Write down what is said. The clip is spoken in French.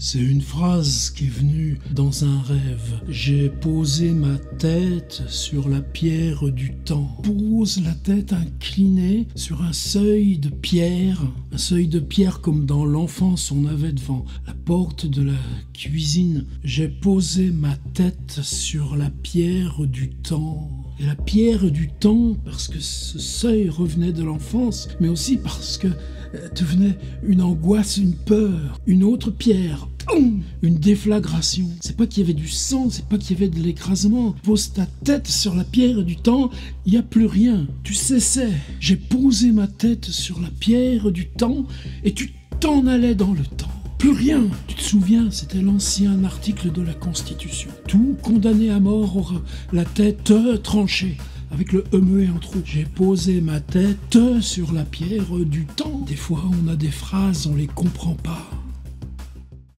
C'est une phrase qui est venue dans un rêve. J'ai posé ma tête sur la pierre du temps. Pose la tête inclinée sur un seuil de pierre. Un seuil de pierre comme dans l'enfance on avait devant la porte de la cuisine. J'ai posé ma tête sur la pierre du temps. Et la pierre du temps, parce que ce seuil revenait de l'enfance, mais aussi parce que devenait une angoisse, une peur, une autre pierre, une déflagration. C'est pas qu'il y avait du sang, c'est pas qu'il y avait de l'écrasement. Pose ta tête sur la pierre du temps, il n'y a plus rien. Tu cessais. J'ai posé ma tête sur la pierre du temps et tu t'en allais dans le temps. Plus rien. Tu te souviens, c'était l'ancien article de la Constitution. Tout condamné à mort aura la tête tranchée, avec le E muet en trou. J'ai posé ma tête sur la pierre du temps. Des fois, on a des phrases, on les comprend pas.